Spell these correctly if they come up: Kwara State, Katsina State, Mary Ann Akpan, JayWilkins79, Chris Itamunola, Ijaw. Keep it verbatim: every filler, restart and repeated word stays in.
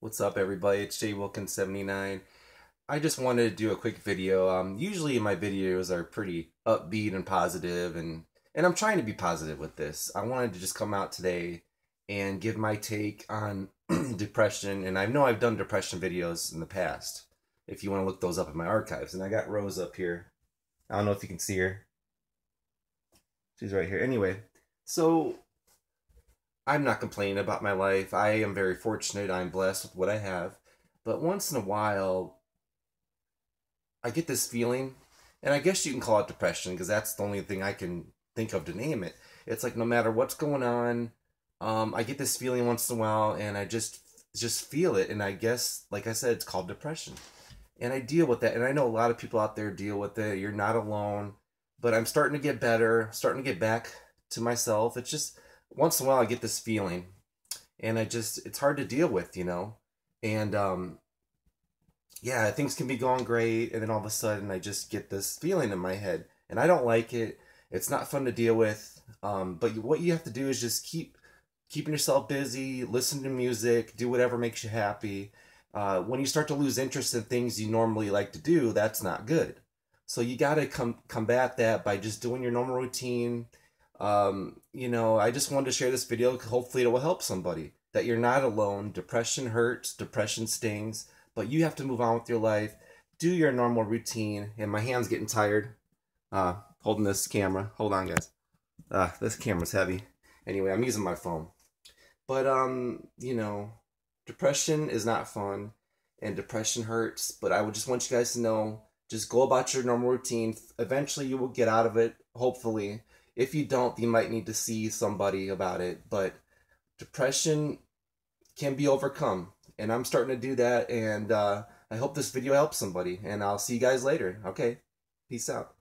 What's up, everybody? It's Jay Wilkins seventy-nine. I just wanted to do a quick video. Um, usually my videos are pretty upbeat and positive, and, and I'm trying to be positive with this. I wanted to just come out today and give my take on depression, and I know I've done depression videos in the past, if you want to look those up in my archives. And I got Rose up here. I don't know if you can see her. She's right here. Anyway, so I'm not complaining about my life. I am very fortunate. I'm blessed with what I have. But once in a while, I get this feeling, and I guess you can call it depression because that's the only thing I can think of to name it. It's like no matter what's going on, um, I get this feeling once in a while, and I just just feel it. And I guess, like I said, it's called depression. And I deal with that. And I know a lot of people out there deal with it. You're not alone. But I'm starting to get better, starting to get back to myself. It's just once in a while I get this feeling, and I just, it's hard to deal with, you know, and, um, yeah, things can be going great, and then all of a sudden I just get this feeling in my head, and I don't like it. It's not fun to deal with, um, but what you have to do is just keep, keeping yourself busy, listen to music, do whatever makes you happy. Uh, when you start to lose interest in things you normally like to do, that's not good. So you got to com- combat that by just doing your normal routine. Um, you know, I just wanted to share this video because hopefully it will help somebody, that you're not alone. Depression hurts, depression stings, but you have to move on with your life, do your normal routine. And my hand's getting tired, uh, holding this camera. Hold on, guys. Uh, this camera's heavy. Anyway, I'm using my phone, but, um, you know, depression is not fun and depression hurts, but I would just want you guys to know, just go about your normal routine. Eventually you will get out of it. Hopefully. If you don't, you might need to see somebody about it, but depression can be overcome, and I'm starting to do that, and uh, I hope this video helps somebody, and I'll see you guys later. Okay, peace out.